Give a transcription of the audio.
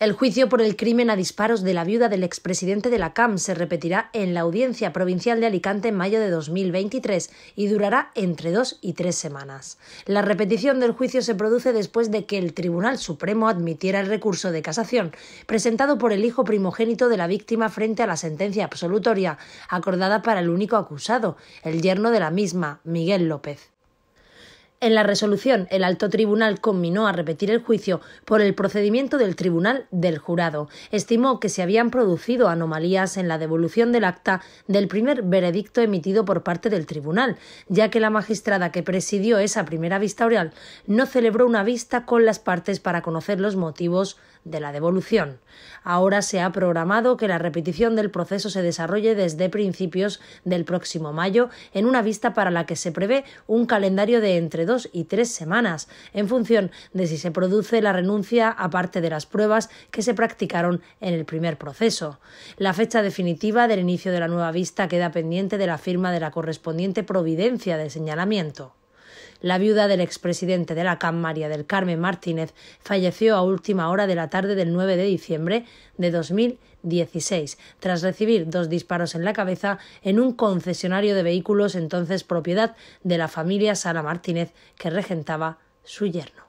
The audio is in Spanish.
El juicio por el crimen a disparos de la viuda del expresidente de la CAM se repetirá en la Audiencia Provincial de Alicante en mayo de 2023 y durará entre 2 y 3 semanas. La repetición del juicio se produce después de que el Tribunal Supremo admitiera el recurso de casación presentado por el hijo primogénito de la víctima frente a la sentencia absolutoria acordada para el único acusado, el yerno de la misma, Miguel López. En la resolución, el alto tribunal conminó a repetir el juicio por el procedimiento del tribunal del jurado. Estimó que se habían producido anomalías en la devolución del acta del primer veredicto emitido por parte del tribunal, ya que la magistrada que presidió esa primera vista oral no celebró una vista con las partes para conocer los motivos de la devolución. Ahora se ha programado que la repetición del proceso se desarrolle desde principios del próximo mayo en una vista para la que se prevé un calendario de entre 2 y 3 semanas, en función de si se produce la renuncia a parte de las pruebas que se practicaron en el primer proceso. La fecha definitiva del inicio de la nueva vista queda pendiente de la firma de la correspondiente providencia de señalamiento. La viuda del expresidente de la CAM, María del Carmen Martínez, falleció a última hora de la tarde del 9 de diciembre de 2016, tras recibir 2 disparos en la cabeza en un concesionario de vehículos entonces propiedad de la familia Sala Martínez que regentaba su yerno.